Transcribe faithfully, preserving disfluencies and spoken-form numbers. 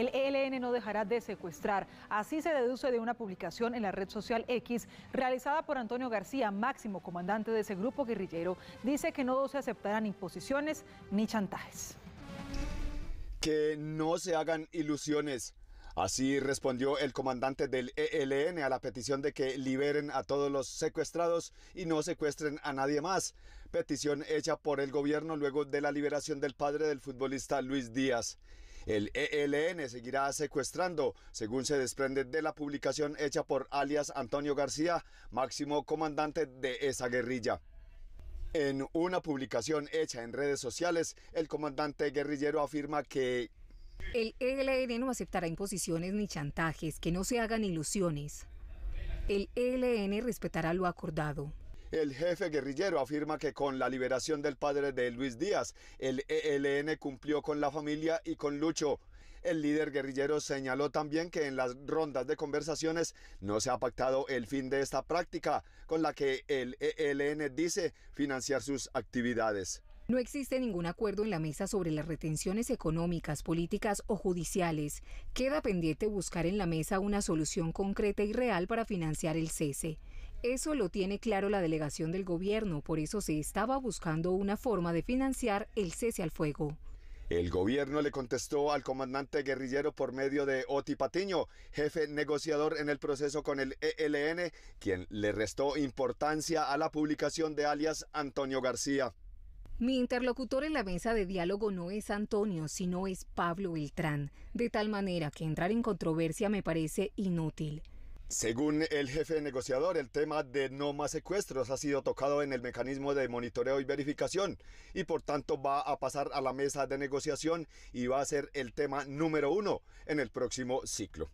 El E L N no dejará de secuestrar. Así se deduce de una publicación en la red social X realizada por Antonio García, máximo comandante de ese grupo guerrillero. Dice que no se aceptarán imposiciones ni chantajes. Que no se hagan ilusiones. Así respondió el comandante del E L N a la petición de que liberen a todos los secuestrados y no secuestren a nadie más, petición hecha por el gobierno luego de la liberación del padre del futbolista Luis Díaz. El E L N seguirá secuestrando, según se desprende de la publicación hecha por alias Antonio García, máximo comandante de esa guerrilla. En una publicación hecha en redes sociales, el comandante guerrillero afirma que el E L N no aceptará imposiciones ni chantajes, que no se hagan ilusiones. El E L N respetará lo acordado. El jefe guerrillero afirma que con la liberación del padre de Luis Díaz, el E L N cumplió con la familia y con Lucho. El líder guerrillero señaló también que en las rondas de conversaciones no se ha pactado el fin de esta práctica, con la que el E L N dice financiar sus actividades. No existe ningún acuerdo en la mesa sobre las retenciones económicas, políticas o judiciales. Queda pendiente buscar en la mesa una solución concreta y real para financiar el cese. Eso lo tiene claro la delegación del gobierno, por eso se estaba buscando una forma de financiar el cese al fuego. El gobierno le contestó al comandante guerrillero por medio de Otty Patiño, jefe negociador en el proceso con el E L N, quien le restó importancia a la publicación de alias Antonio García. Mi interlocutor en la mesa de diálogo no es Antonio, sino es Pablo Beltrán, de tal manera que entrar en controversia me parece inútil. Según el jefe negociador, el tema de no más secuestros ha sido tocado en el mecanismo de monitoreo y verificación y por tanto va a pasar a la mesa de negociación y va a ser el tema número uno en el próximo ciclo.